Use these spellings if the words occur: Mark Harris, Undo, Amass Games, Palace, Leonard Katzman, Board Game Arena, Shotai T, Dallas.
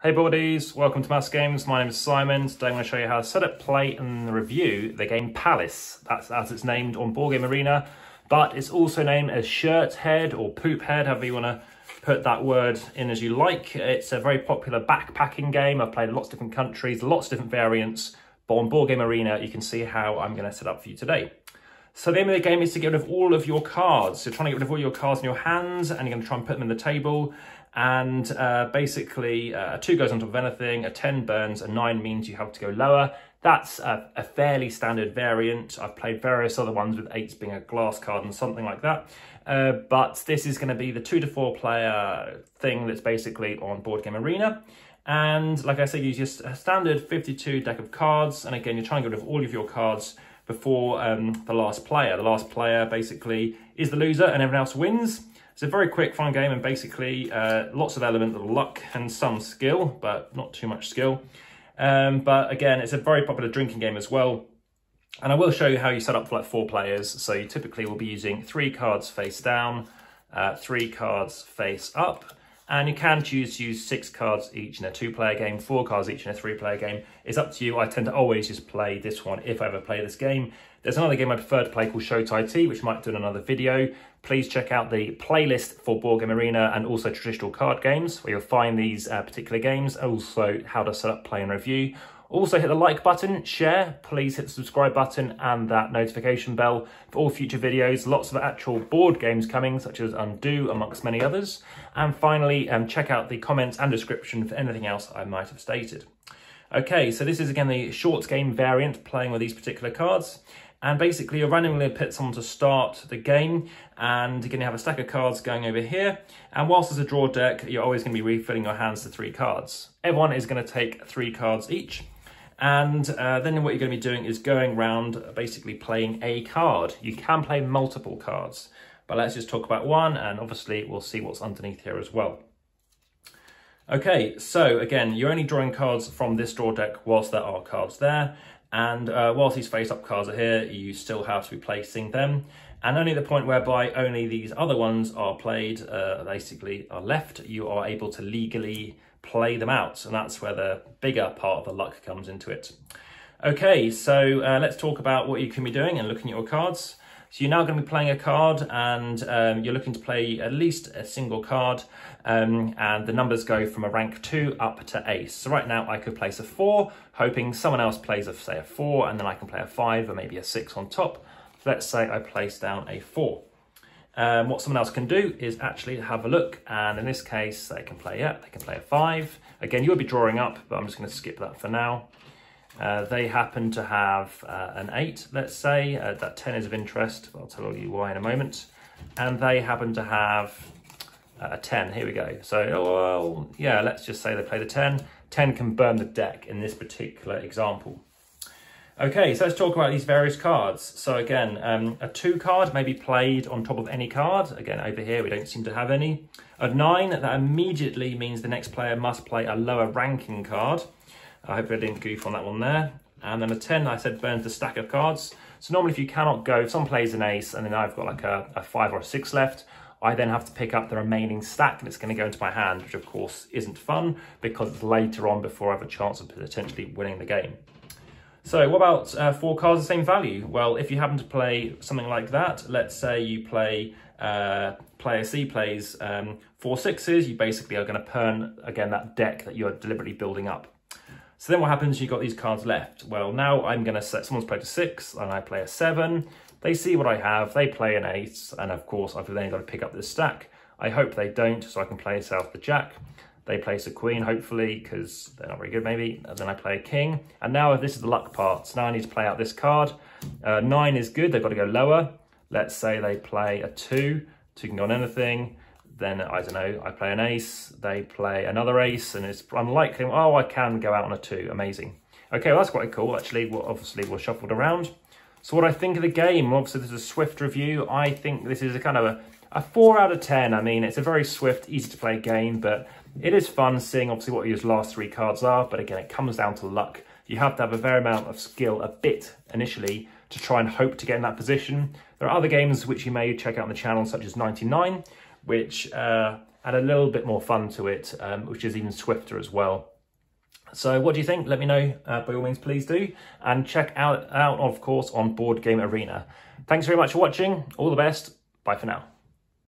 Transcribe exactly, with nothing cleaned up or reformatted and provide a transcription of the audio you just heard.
Hey boardies, welcome to Amass Games. My name is Simon. Today I'm going to show you how to set up, play and review the game Palace. That's as it's named on Board Game Arena, but it's also named as Shirt Head or Poop Head, however you want to put that word in as you like. It's a very popular backpacking game. I've played in lots of different countries, lots of different variants, but on Board Game Arena you can see how I'm going to set up for you today. So the aim of the game is to get rid of all of your cards. You're trying to get rid of all your cards in your hands and you're going to try and put them in the table. And uh, basically uh, a two goes on top of anything, a ten burns, a nine means you have to go lower. That's a, a fairly standard variant. I've played various other ones with eights being a glass card and something like that. Uh, but this is going to be the two to four player thing that's basically on Board Game Arena. And like I said, use just a standard fifty-two deck of cards. And again, you're trying to get rid of all of your cards before um, the last player. The last player basically is the loser and everyone else wins. It's a very quick, fun game and basically uh, lots of element of luck and some skill, but not too much skill. Um, but again, it's a very popular drinking game as well. And I will show you how you set up for like four players. So you typically will be using three cards face down, uh, three cards face up, and you can choose to use six cards each in a two-player game, four cards each in a three-player game. It's up to you. I tend to always just play this one if I ever play this game. There's another game I prefer to play called Shotai T, which I might do in another video. Please check out the playlist for Board Game Arena and also traditional card games, where you'll find these uh, particular games, also how to set up, play and review. Also hit the like button, share, please hit the subscribe button and that notification bell for all future videos. Lots of actual board games coming, such as Undo, amongst many others. And finally, um, check out the comments and description for anything else I might have stated. Okay, so this is again the short game variant, playing with these particular cards. And basically you're randomly pit someone to start the game and you're going to have a stack of cards going over here. And whilst there's a draw deck, you're always going to be refilling your hands to three cards. Everyone is going to take three cards each. And uh, then what you're going to be doing is going around basically playing a card. You can play multiple cards, but let's just talk about one and obviously we'll see what's underneath here as well. Okay, so again, you're only drawing cards from this draw deck whilst there are cards there. And uh, whilst these face-up cards are here, you still have to be placing them. And only the point whereby only these other ones are played, uh, basically are left, you are able to legally play them out. And that's where the bigger part of the luck comes into it. Okay, so uh, let's talk about what you can be doing and looking at your cards. So you're now going to be playing a card and um, you're looking to play at least a single card. Um, and the numbers go from a rank two up to ace. So right now I could place a four, hoping someone else plays, a, say, a four, and then I can play a five or maybe a six on top. So let's say I place down a four. Um, what someone else can do is actually have a look. And in this case, they can play yeah, they can play a five. Again, you'll be drawing up, but I'm just going to skip that for now. Uh, they happen to have uh, an eight, let's say. Uh, that ten is of interest, but I'll tell you why in a moment. And they happen to have uh, a ten. Here we go. So, well, yeah, let's just say they play the ten. ten can burn the deck in this particular example. Okay, so let's talk about these various cards. So again, um, a two card may be played on top of any card. Again, over here, we don't seem to have any. A nine, that immediately means the next player must play a lower ranking card. I hope I didn't goof on that one there. And then a ten, I said, burns the stack of cards. So normally if you cannot go, if someone plays an ace and then I've got like a, a five or a six left, I then have to pick up the remaining stack and it's going to go into my hand, which of course isn't fun because it's later on before I have a chance of potentially winning the game. So what about uh, four cards the same value? Well, if you happen to play something like that, let's say you play, uh, player C plays um, four sixes, you basically are going to burn, again, that deck that you're deliberately building up. So then what happens, you've got these cards left. Well, now I'm going to set, someone's played a six and I play a seven. They see what I have, they play an eight, and of course I've then got to pick up this stack. I hope they don't, so I can play south the jack. They place a queen, hopefully, because they're not very good maybe. And then I play a king. And now this is the luck part. So now I need to play out this card. Uh, nine is good, they've got to go lower. Let's say they play a two, two can go on anything. Then, I don't know, I play an ace, they play another ace, and it's unlikely, oh, I can go out on a two, amazing. Okay, well, that's quite cool, actually. Well, obviously, we're shuffled around. So what I think of the game, obviously, this is a swift review. I think this is a kind of a, a four out of ten. I mean, it's a very swift, easy-to-play game, but it is fun seeing, obviously, what your last three cards are. But again, it comes down to luck. You have to have a fair amount of skill, a bit, initially, to try and hope to get in that position. There are other games which you may check out on the channel, such as ninety-nine, which uh, add a little bit more fun to it, um, which is even swifter as well. So what do you think? Let me know, uh, by all means, please do. And check out, out, of course, on Board Game Arena. Thanks very much for watching. All the best. Bye for now.